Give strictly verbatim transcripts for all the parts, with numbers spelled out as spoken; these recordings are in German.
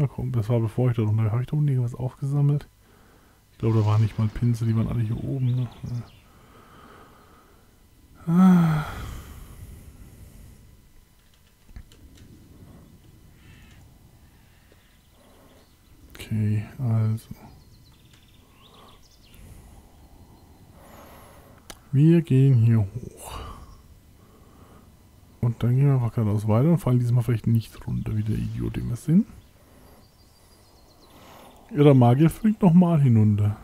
Na komm, das war bevor ich da runter. Habe ich da unten irgendwas aufgesammelt? Ich glaube, da waren nicht mal Pinsel, die waren alle hier oben. Ne? Ah. Okay, also. Wir gehen hier hoch. Und dann gehen wir einfach geradeaus weiter und fallen diesmal vielleicht nicht runter, wie der Idiot, den wir sind. Ja, der Magier fliegt nochmal hinunter.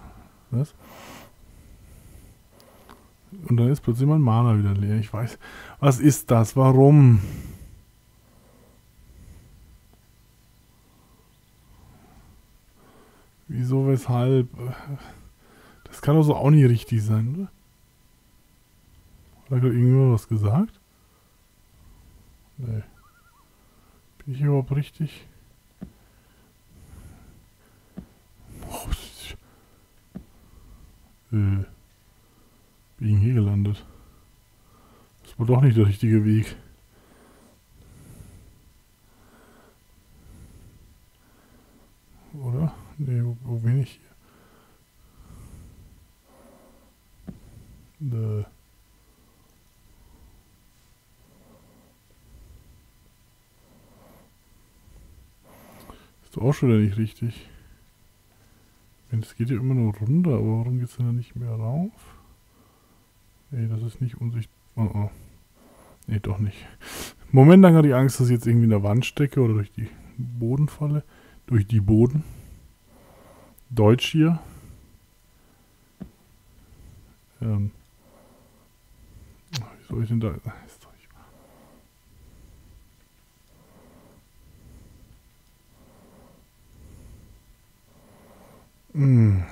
Was? Und dann ist plötzlich mein Mana wieder leer. Ich weiß. Was ist das? Warum? Wieso? Weshalb? Das kann doch so auch nicht richtig sein, oder? Hat er gerade irgendjemand was gesagt? Nee. Bin ich überhaupt richtig? Oh, äh. Bin hier gelandet. Das war doch nicht der richtige Weg. Oder? Nee, wo, wo bin ich hier? Äh. Auch schon wieder nicht richtig. Es geht ja immer nur runter, aber warum geht es denn da nicht mehr rauf? Nee, das ist nicht unsichtbar. Oh, oh. Nee, doch nicht. Momentan hatte ich Angst, dass ich jetzt irgendwie in der Wand stecke oder durch die Boden falle. Durch die Boden. Deutsch hier. Ähm. Wie soll ich denn da... Hm.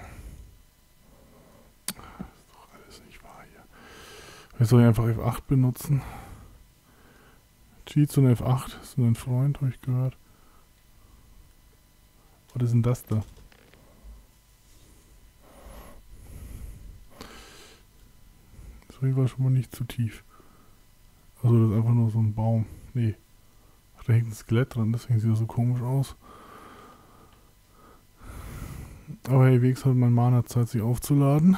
Das ist doch alles nicht wahr hier. Ich soll ja einfach F acht benutzen. Cheats und F acht ist ein Freund, habe ich gehört. Was ist denn das da? Das war schon mal nicht zu tief. Also das ist einfach nur so ein Baum. Nee. Ach, da hängt ein Skelett dran, deswegen sieht das so komisch aus. Aber hey, Wegs hat mein Mana Zeit, sich aufzuladen.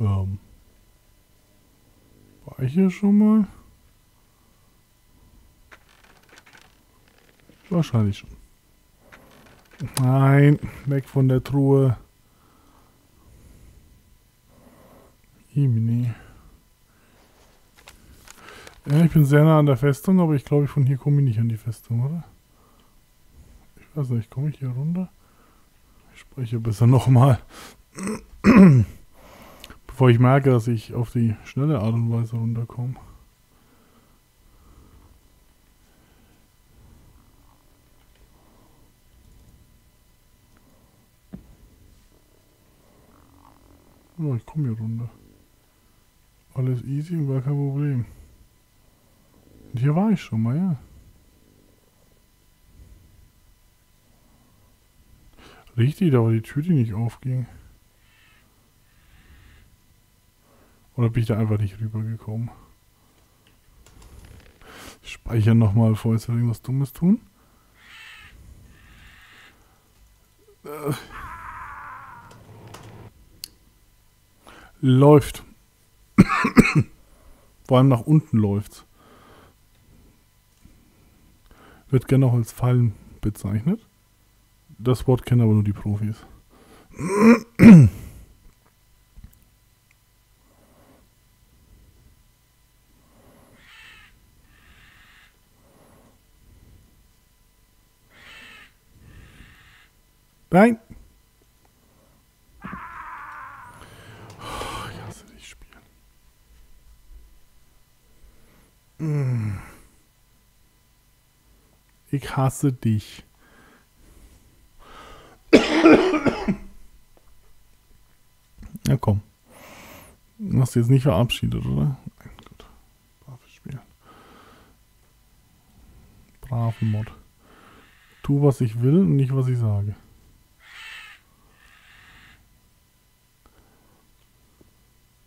Ähm. War ich hier schon mal? Wahrscheinlich schon. Nein, weg von der Truhe. Ja, ich bin sehr nah an der Festung, aber ich glaube, von hier komme ich nicht an die Festung, oder? Ich weiß nicht, komme ich hier runter? Ich spreche besser nochmal. Bevor ich merke, dass ich auf die schnelle Art und Weise runterkomme. Oh, ich komme hier runter. Alles easy und gar kein Problem. Und hier war ich schon mal, ja. Richtig, da war die Tür, die nicht aufging. Oder bin ich da einfach nicht rübergekommen? Speichern nochmal, bevor jetzt irgendwas Dummes tun. Äh. Läuft. Vor allem nach unten läuft's. Wird gerne auch als Fallen bezeichnet. Das Wort kennen aber nur die Profis. Nein! Ich hasse dich. Na komm. Du hast dich jetzt nicht verabschiedet, oder? Nein, gut. Braves Spiel. Braven Mod. Tu, was ich will und nicht, was ich sage.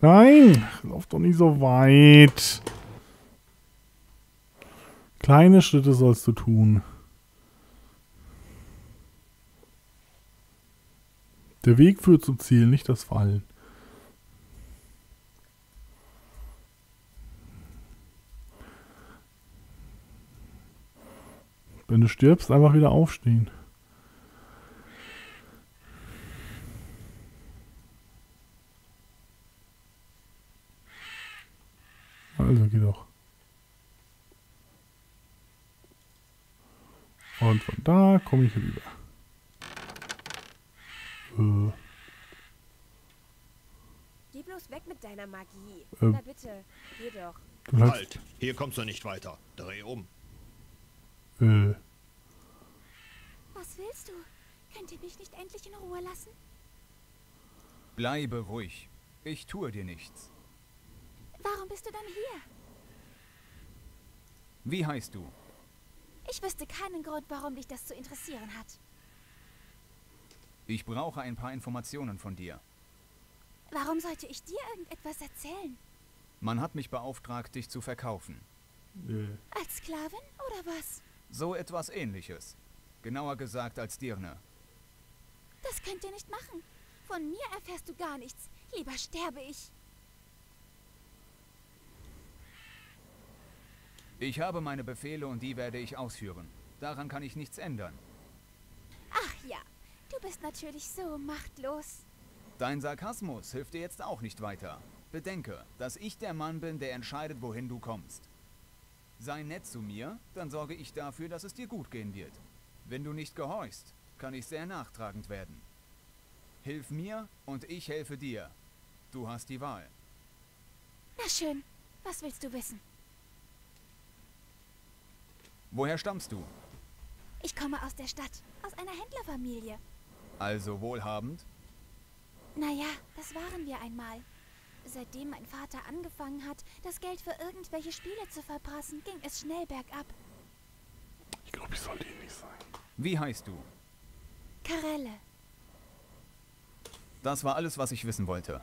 Nein, lauf doch nicht so weit. Kleine Schritte sollst du tun. Der Weg führt zum Ziel, nicht das Fallen. Wenn du stirbst, einfach wieder aufstehen. Also geh doch. Und von da komme ich rüber. Äh. Geh bloß weg mit deiner Magie. Äh. Na bitte, geh doch. Halt, hier kommst du nicht weiter. Dreh um. Äh. Was willst du? Könnt ihr mich nicht endlich in Ruhe lassen? Bleibe ruhig. Ich tue dir nichts. Warum bist du dann hier? Wie heißt du? Ich wüsste keinen Grund, warum dich das zu interessieren hat. Ich brauche ein paar Informationen von dir. Warum sollte ich dir irgendetwas erzählen? Man hat mich beauftragt, dich zu verkaufen. Nö. Als Sklavin oder was? So etwas Ähnliches. Genauer gesagt als Dirne. Das könnt ihr nicht machen. Von mir erfährst du gar nichts. Lieber sterbe ich. Ich habe meine Befehle und die werde ich ausführen. Daran kann ich nichts ändern. Ach ja, du bist natürlich so machtlos. Dein Sarkasmus hilft dir jetzt auch nicht weiter. Bedenke, dass ich der Mann bin, der entscheidet, wohin du kommst. Sei nett zu mir, dann sorge ich dafür, dass es dir gut gehen wird. Wenn du nicht gehorchst, kann ich sehr nachtragend werden. Hilf mir und ich helfe dir. Du hast die Wahl. Na schön, was willst du wissen? Woher stammst du? Ich komme aus der Stadt, aus einer Händlerfamilie. Also wohlhabend? Naja, das waren wir einmal. Seitdem mein Vater angefangen hat, das Geld für irgendwelche Spiele zu verprassen, ging es schnell bergab. Ich glaube, ich sollte ähnlich sein. Wie heißt du? Karelle. Das war alles, was ich wissen wollte.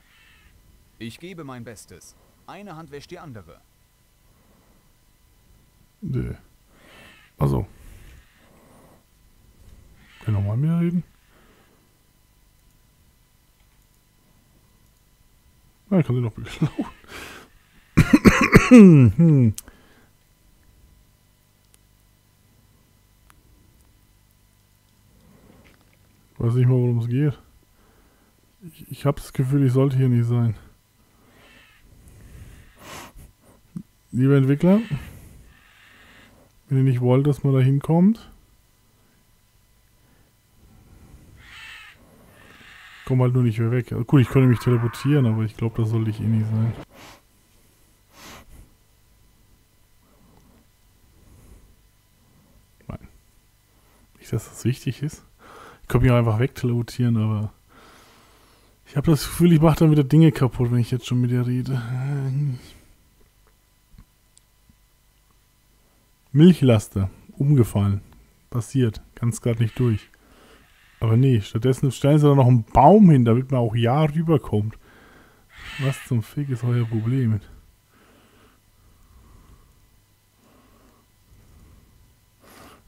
Ich gebe mein Bestes. Eine Hand wäscht die andere. Nö. Also. Können wir nochmal mehr reden? Na, ich kann sie noch beklauen. hm. Ich weiß nicht mal, worum es geht. Ich, ich habe das Gefühl, ich sollte hier nicht sein. Liebe Entwickler. Wenn ihr nicht wollt, dass man da hinkommt. Ich komme halt nur nicht mehr weg. Also gut, ich könnte mich teleportieren, aber ich glaube, das sollte ich eh nicht sein. Nein. Nicht, dass das wichtig ist. Ich könnte mich auch einfach wegteleportieren, aber... Ich habe das Gefühl, ich mache dann wieder Dinge kaputt, wenn ich jetzt schon mit dir rede. Milchlaster, umgefallen, passiert, kannst gerade nicht durch. Aber nee, stattdessen stellen sie da noch einen Baum hin, damit man auch ja rüberkommt. Was zum Fick ist euer Problem?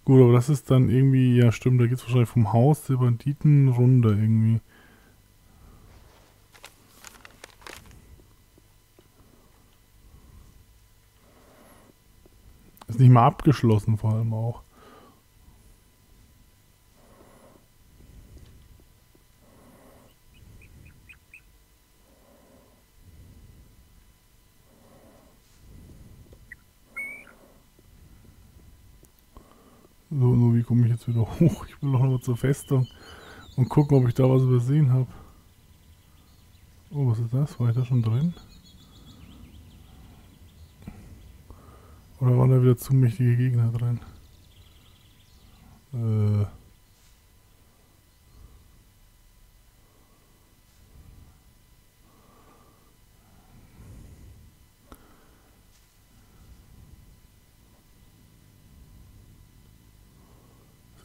Gut, aber das ist dann irgendwie, ja stimmt, da geht es wahrscheinlich vom Haus der Banditen runter irgendwie. Ist nicht mal abgeschlossen, vor allem auch. So, so, wie komme ich jetzt wieder hoch? Ich will noch mal zur Festung und gucken, ob ich da was übersehen habe. Oh, was ist das? War ich da schon drin? Oder waren da wieder zu mächtige Gegner drin? Äh. Ist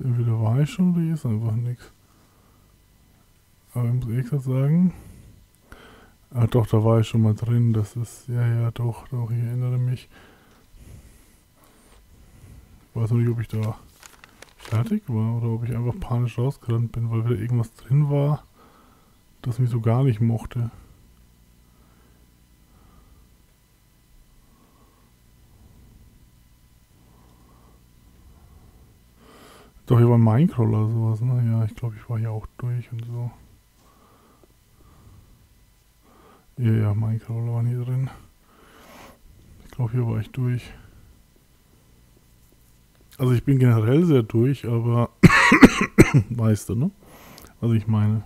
entweder war ich schon oder hier ist einfach nichts. Aber ich muss ehrlich sagen, Ah doch, da war ich schon mal drin, das ist, ja, ja, doch, doch, ich erinnere mich. Ich weiß noch nicht, ob ich da fertig war oder ob ich einfach panisch rausgerannt bin, weil wieder irgendwas drin war, das mich so gar nicht mochte. Doch, hier war ein Minecrawler oder sowas, ne? Ja, ich glaube, ich war hier auch durch und so. Ja, ja, Minecrawler waren hier drin. Ich glaube, hier war ich durch. Also ich bin generell sehr durch, aber weißt du, ne? Was ich meine.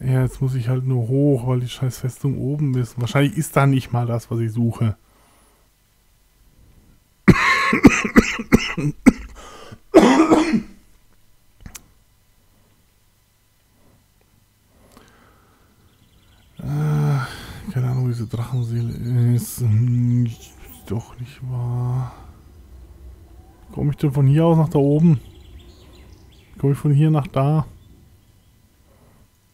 Ja, jetzt muss ich halt nur hoch, weil die scheiß Festung oben ist. Wahrscheinlich ist da nicht mal das, was ich suche. Keine Ahnung, diese Drachenseele ist doch nicht wahr. Komme ich denn von hier aus nach da oben? Komme ich von hier nach da?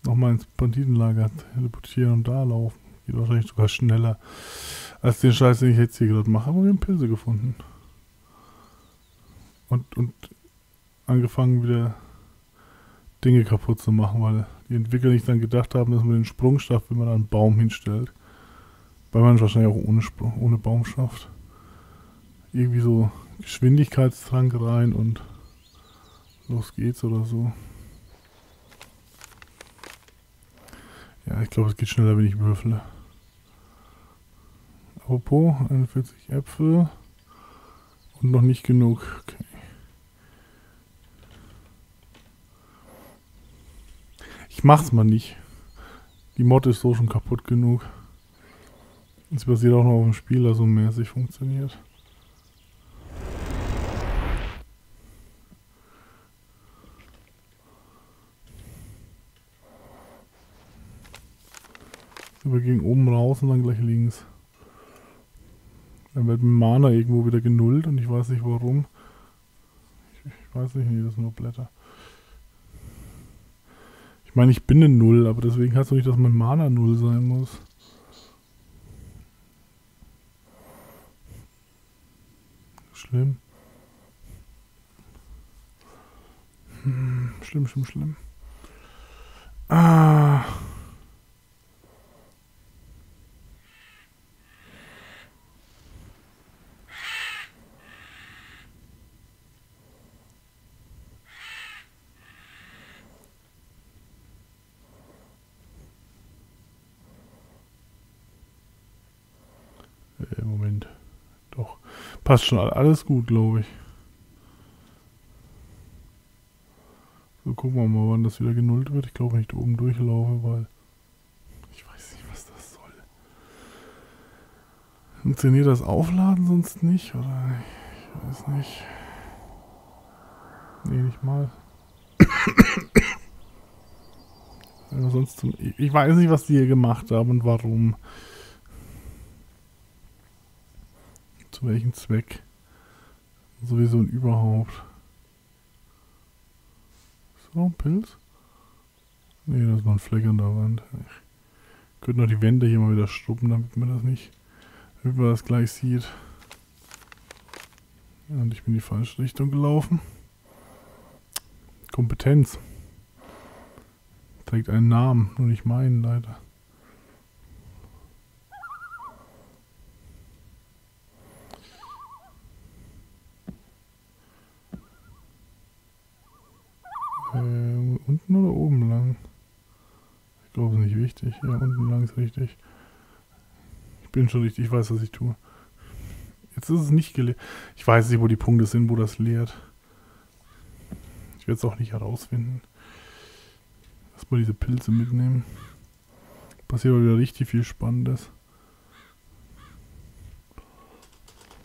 Nochmal ins Banditenlager teleportieren und da laufen. Geht wahrscheinlich sogar schneller als den Scheiß, den ich jetzt hier gerade mache. Aber wir haben Pilze gefunden. Und, und angefangen wieder Dinge kaputt zu machen, weil die Entwickler nicht dann gedacht haben, dass man den Sprung schafft, wenn man da einen Baum hinstellt. Weil man es wahrscheinlich auch ohne, Sprung, ohne Baum schafft. Irgendwie so Geschwindigkeitstrank rein und los geht's oder so. Ja, ich glaube, es geht schneller, wenn ich würfle. Apropos, einundvierzig Äpfel und noch nicht genug. Okay. Ich mach's mal nicht. Die Mod ist so schon kaputt genug. Es basiert auch noch auf dem Spiel, also mäßig funktioniert. Wir gehen oben raus und dann gleich links. Dann wird mit Mana irgendwo wieder genullt und ich weiß nicht warum. Ich, ich weiß nicht, nee, das sind nur Blätter. Ich meine, ich bin eine Null, aber deswegen heißt es nicht, dass mein Mana Null sein muss. Schlimm. Hm, schlimm, schlimm, schlimm. Ah. Moment. Doch. Passt schon alles gut, glaube ich. So, gucken wir mal, wann das wieder genullt wird. Ich glaube, wenn ich da oben durchlaufe, weil ich weiß nicht, was das soll. Funktioniert das Aufladen sonst nicht? Oder ich weiß nicht. Nee, nicht mal. Aber sonst zum ich weiß nicht, was die hier gemacht haben und warum. Zu welchem Zweck? Sowieso und überhaupt. Ist das noch ein Pilz? Ne, das ist noch ein Fleck an der Wand. Ich könnte noch die Wände hier mal wieder schrubben, damit man das nicht, damit man das gleich sieht. Und ich bin in die falsche Richtung gelaufen. Kompetenz. Trägt einen Namen, nur nicht meinen, leider. Unten oder oben lang? Ich glaube, es ist nicht wichtig. Ja, unten lang ist richtig. Ich bin schon richtig, ich weiß, was ich tue. Jetzt ist es nicht geleert. Ich weiß nicht, wo die Punkte sind, wo das leert. Ich werde es auch nicht herausfinden. Lass mal diese Pilze mitnehmen. Passiert aber wieder richtig viel Spannendes.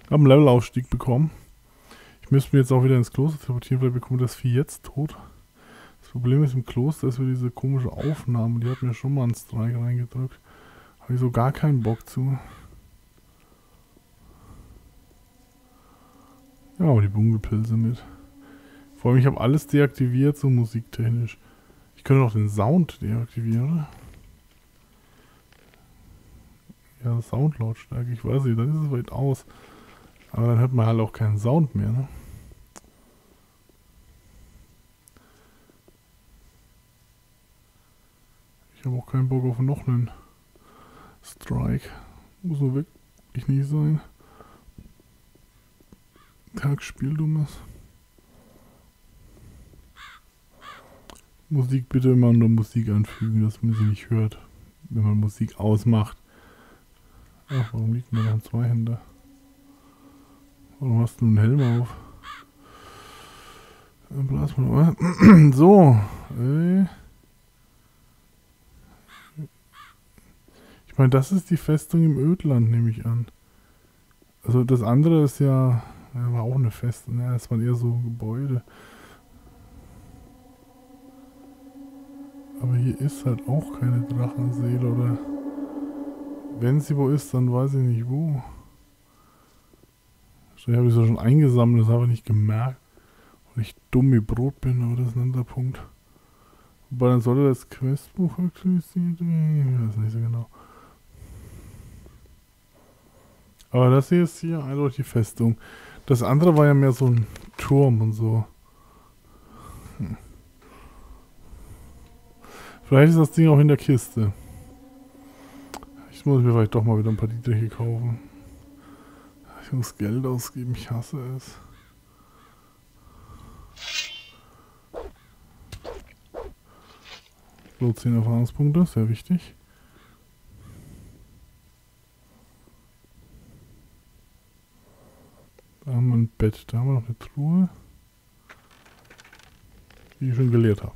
Ich habe einen Levelaufstieg bekommen. Ich müsste mir jetzt auch wieder ins Kloster teleportieren, weil wir bekommen das Vieh jetzt tot. Das Problem ist im Kloster, ist wir diese komische Aufnahme, die hat mir schon mal einen Strike reingedrückt. Habe ich so gar keinen Bock zu. Ja, die Bungelpilze mit. Vor allem, ich habe alles deaktiviert, so musiktechnisch. Ich könnte noch den Sound deaktivieren, oder? Ja, Soundlautstärke, ich weiß nicht, dann ist es weit aus. Aber dann hört man halt auch keinen Sound mehr, ne? Ich habe auch keinen Bock auf noch einen Strike. Muss nur wirklich nicht sein. Tagspiel, dummes. Musik bitte immer unter Musik anfügen, dass man sie nicht hört, wenn man Musik ausmacht. Ach, warum liegt man an zwei Händen? Warum hast du einen Helm auf? Dann blas mal. So. Ey. Ich meine, das ist die Festung im Ödland, nehme ich an. Also das andere ist ja, ja war auch eine Festung. Ja, das waren eher so Gebäude. Aber hier ist halt auch keine Drachenseele, oder? Wenn sie wo ist, dann weiß ich nicht wo. Wahrscheinlich habe ich es ja schon eingesammelt, das habe ich nicht gemerkt. Weil ich dumm wie Brot bin, aber das ist ein anderer Punkt. Wobei, dann sollte das Questbuch aktualisiert werden. Ich weiß nicht so genau. Aber das hier ist hier eindeutig die Festung. Das andere war ja mehr so ein Turm und so. Hm. Vielleicht ist das Ding auch in der Kiste. Ich muss mir vielleicht doch mal wieder ein paar Dietriche kaufen. Ich muss Geld ausgeben, ich hasse es. So, zehn Erfahrungspunkte, sehr wichtig. Da haben wir ein Bett, da haben wir noch eine Truhe. Die ich schon geleert habe.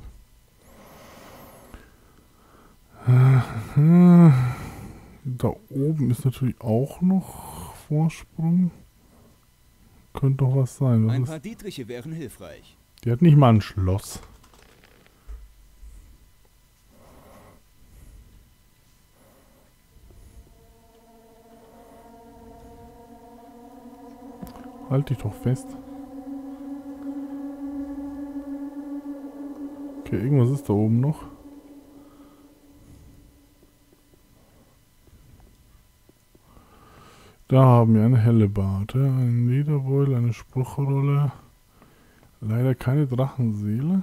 Da oben ist natürlich auch noch Vorsprung. Könnte doch was sein. Was ein paar ist? Dietriche wären hilfreich. Die hat nicht mal ein Schloss. Halt dich doch fest. Okay, irgendwas ist da oben noch. Da haben wir eine Hellebarte, einen Lederbeul, eine Spruchrolle. Leider keine Drachenseele.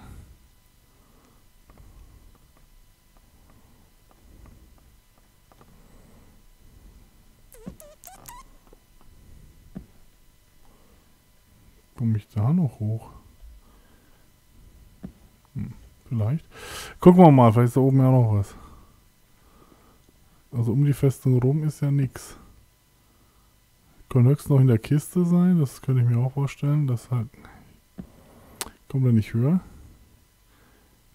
Komme ich da noch hoch? Hm, vielleicht. Gucken wir mal, vielleicht ist da oben ja noch was. Also um die Festung rum ist ja nichts. Kann höchstens noch in der Kiste sein, das könnte ich mir auch vorstellen, das halt kommt da nicht höher.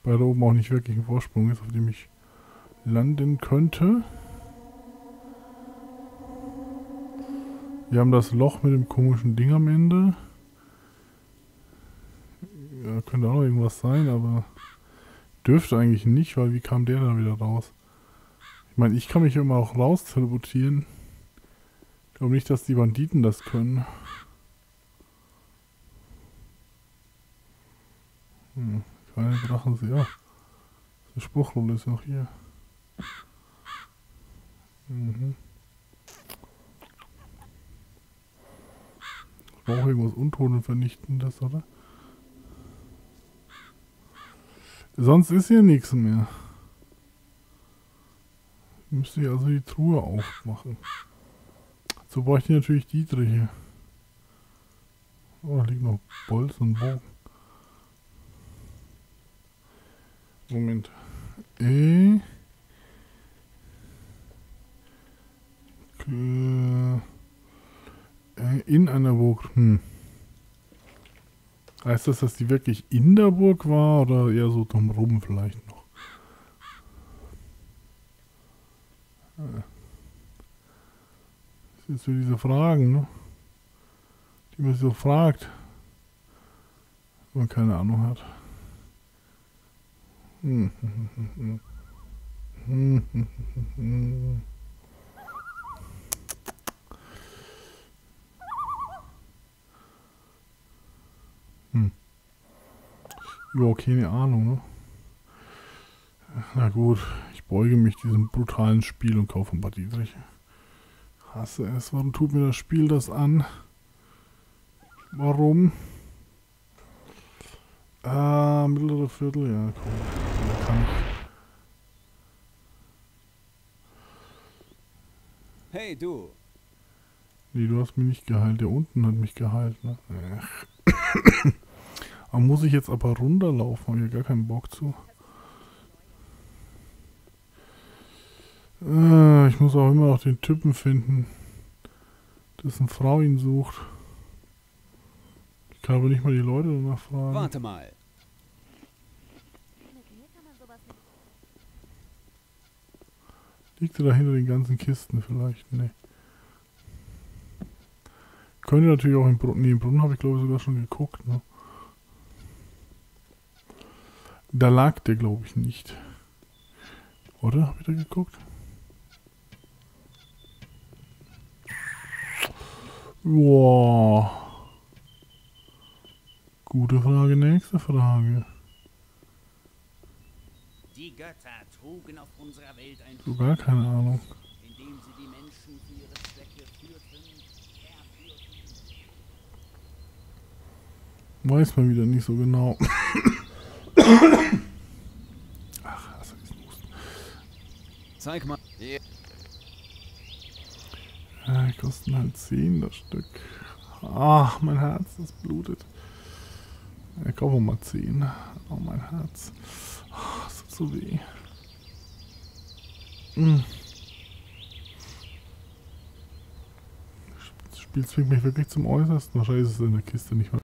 Weil da oben auch nicht wirklich ein Vorsprung ist, auf dem ich landen könnte. Wir haben das Loch mit dem komischen Ding am Ende. Ja, könnte auch noch irgendwas sein, aber dürfte eigentlich nicht, weil wie kam der da wieder raus? Ich meine, ich kann mich immer auch raus teleportieren. Ich glaube nicht, dass die Banditen das können. Hm, keine Drachensee, ja. Die Spruchrolle ist noch hier. Mhm. Ich brauche irgendwas Untotenvernichtendes, oder? Sonst ist hier nichts mehr. Müsste ich also die Truhe aufmachen. So bräuchte ich natürlich Dietriche. Oh, da liegt noch Bolz und Bogen. Moment. Äh. In einer Burg. Hm. Heißt das, dass die wirklich in der Burg war oder eher so drumherum vielleicht noch? Äh. Jetzt für diese Fragen, ne? Die man sich so fragt, wenn man keine Ahnung hat. Hm. Hm, hm, hm, hm, hm. Ja, keine Ahnung, ne? Na gut, ich beuge mich diesem brutalen Spiel und kaufe ein paar Dietrich. Hasse es, warum tut mir das Spiel das an? Warum? Ah, mittlere Viertel, ja, komm. Da kann ich. Hey, du! Nee, du hast mich nicht geheilt. Der unten hat mich geheilt, ne? Da muss ich jetzt aber runterlaufen, habe ich ja gar keinen Bock zu. Äh, ich muss auch immer noch den Typen finden, dessen Frau ihn sucht. Ich kann aber nicht mal die Leute danach fragen. Warte mal. Liegt er da hinter den ganzen Kisten vielleicht? Ne. Könnte natürlich auch im Brunnen. Ne, im Brunnen habe ich glaube ich sogar schon geguckt, ne? Da lag der, glaube ich, nicht. Oder? Hab ich da geguckt? Wow. Gute Frage, nächste Frage. Die Götter trugen auf unserer Welt ein Spiel, gar keine Ahnung. Indem sie die Menschen für ihre Zwecke führten, verführten. Weiß man wieder nicht so genau. Ach, also ist ein Husten. Zeig mal. Ja, die kosten halt zehn das Stück. Ach, mein Herz, das blutet. Ja, kaufen wir mal zehn. Oh, mein Herz. Ach, das tut so weh. Hm. Das Spiel zwingt mich wirklich zum Äußersten. Wahrscheinlich ist es in der Kiste nicht mehr.